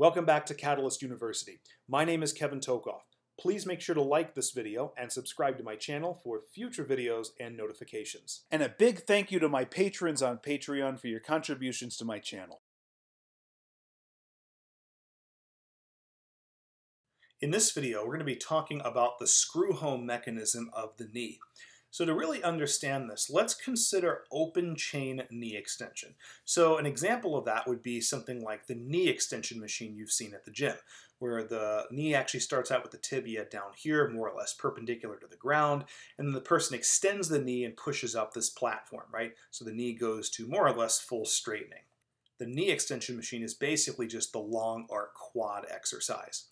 Welcome back to Catalyst University. My name is Kevin Tokoff. Please make sure to like this video and subscribe to my channel for future videos and notifications. And a big thank you to my patrons on Patreon for your contributions to my channel. In this video, we're going to be talking about the screw-home mechanism of the knee. So to really understand this, let's consider open chain knee extension. So an example of that would be something like the knee extension machine you've seen at the gym, where the knee actually starts out with the tibia down here, more or less perpendicular to the ground, and then the person extends the knee and pushes up this platform, right? So the knee goes to more or less full straightening. The knee extension machine is basically just the long arc quad exercise.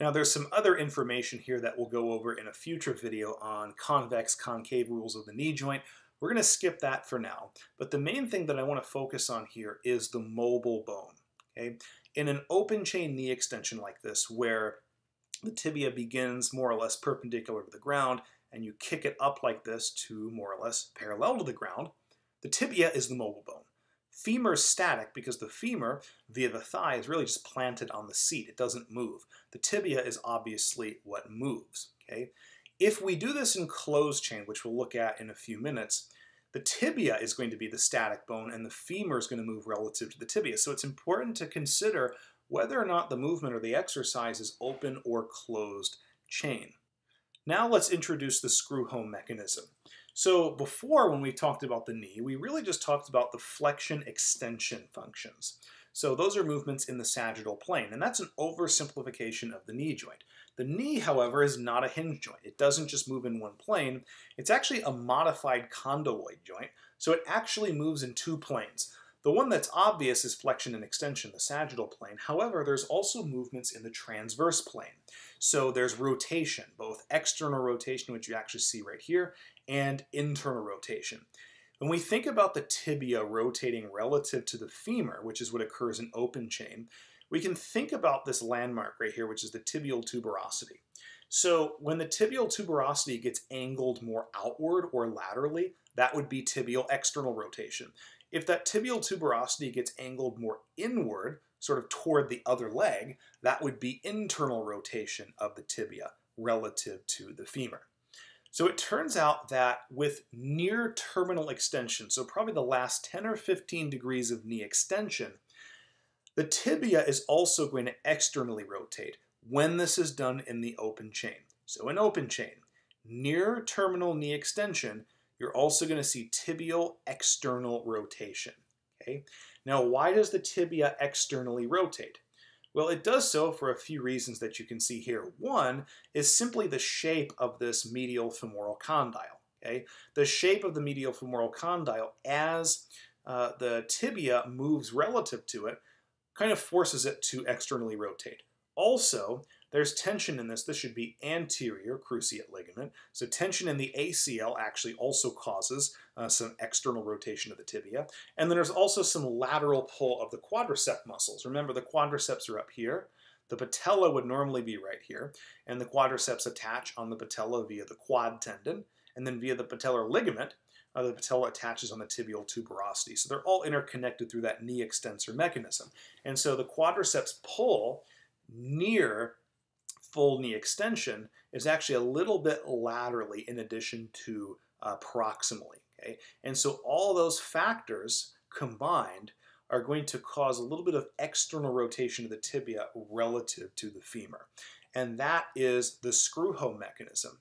Now there's some other information here that we'll go over in a future video on convex, concave rules of the knee joint. We're going to skip that for now, but the main thing that I want to focus on here is the mobile bone. Okay? In an open chain knee extension like this, where the tibia begins more or less perpendicular to the ground and you kick it up like this to more or less parallel to the ground, the tibia is the mobile bone. Femur is static because the femur, via the thigh, is really just planted on the seat. It doesn't move. The tibia is obviously what moves. Okay? If we do this in closed chain, which we'll look at in a few minutes, the tibia is going to be the static bone and the femur is going to move relative to the tibia. So it's important to consider whether or not the movement or the exercise is open or closed chain. Now let's introduce the screw-home mechanism. So before, when we talked about the knee, we really just talked about the flexion-extension functions. So those are movements in the sagittal plane, and that's an oversimplification of the knee joint. The knee, however, is not a hinge joint. It doesn't just move in one plane. It's actually a modified condyloid joint, so it actually moves in two planes. The one that's obvious is flexion and extension, the sagittal plane. However, there's also movements in the transverse plane. So there's rotation, both external rotation, which you actually see right here, and internal rotation. When we think about the tibia rotating relative to the femur, which is what occurs in open chain, we can think about this landmark right here, which is the tibial tuberosity. So when the tibial tuberosity gets angled more outward or laterally, that would be tibial external rotation. If that tibial tuberosity gets angled more inward, sort of toward the other leg, that would be internal rotation of the tibia relative to the femur. So it turns out that with near terminal extension, so probably the last 10 or 15 degrees of knee extension, the tibia is also going to externally rotate when this is done in the open chain. So in open chain, near terminal knee extension, you're also going to see tibial external rotation. Okay? Now, why does the tibia externally rotate? Well, it does so for a few reasons that you can see here. One is simply the shape of this medial femoral condyle. Okay? The shape of the medial femoral condyle as the tibia moves relative to it kind of forces it to externally rotate. Also, there's tension in this. This should be anterior cruciate ligament. So tension in the ACL actually also causes some external rotation of the tibia. And then there's also some lateral pull of the quadricep muscles. Remember, the quadriceps are up here. The patella would normally be right here. And the quadriceps attach on the patella via the quad tendon. And then via the patellar ligament, the patella attaches on the tibial tuberosity. So they're all interconnected through that knee extensor mechanism. And so the quadriceps pull near full knee extension is actually a little bit laterally in addition to proximally. Okay? And so all those factors combined are going to cause a little bit of external rotation of the tibia relative to the femur. And that is the screw-home mechanism.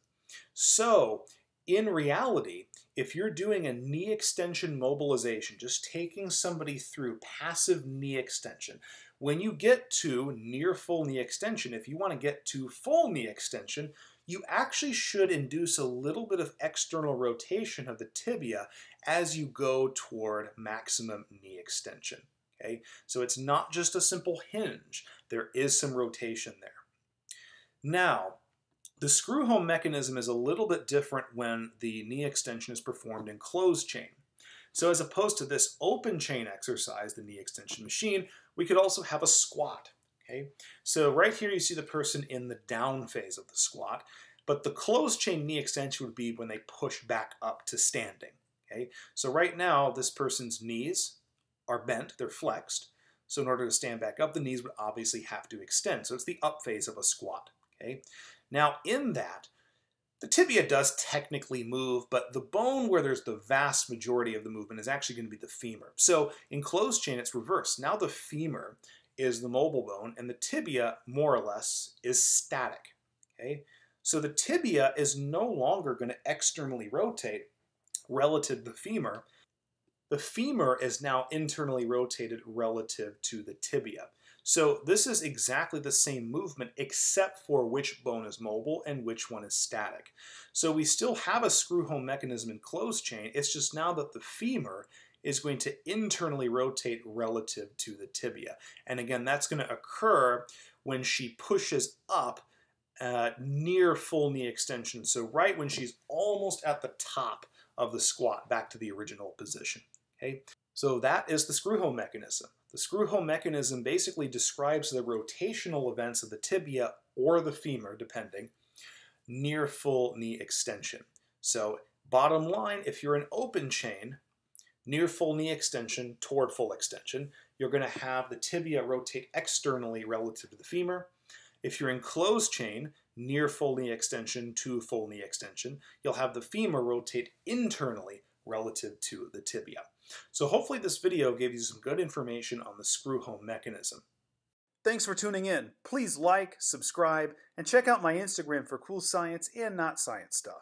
So in reality, if you're doing a knee extension mobilization, just taking somebody through passive knee extension, when you get to near full knee extension, if you want to get to full knee extension, you actually should induce a little bit of external rotation of the tibia as you go toward maximum knee extension. Okay? So it's not just a simple hinge. There is some rotation there. Now, the screw-home mechanism is a little bit different when the knee extension is performed in closed chain. So as opposed to this open chain exercise, the knee extension machine, we could also have a squat. Okay? So right here you see the person in the down phase of the squat, but the closed chain knee extension would be when they push back up to standing. Okay? So right now this person's knees are bent, they're flexed, So in order to stand back up, the knees would obviously have to extend. So it's the up phase of a squat. Okay. Now in that, the tibia does technically move, but the bone where there's the vast majority of the movement is actually going to be the femur. So in closed chain, it's reversed. Now the femur is the mobile bone, and the tibia, more or less, is static. Okay? So the tibia is no longer going to externally rotate relative to the femur. The femur is now internally rotated relative to the tibia. So this is exactly the same movement, except for which bone is mobile and which one is static. So we still have a screw-home mechanism in closed chain. It's just now that the femur is going to internally rotate relative to the tibia. And again, that's going to occur when she pushes up near full knee extension. So right when she's almost at the top of the squat, back to the original position. Okay? So that is the screw-home mechanism. The screw-home mechanism basically describes the rotational events of the tibia or the femur, depending, near full knee extension. So bottom line, if you're in open chain, near full knee extension toward full extension, you're going to have the tibia rotate externally relative to the femur. If you're in closed chain, near full knee extension to full knee extension, you'll have the femur rotate internally relative to the tibia. So hopefully this video gave you some good information on the screw-home mechanism. Thanks for tuning in. Please like, subscribe, and check out my Instagram for cool science and not science stuff.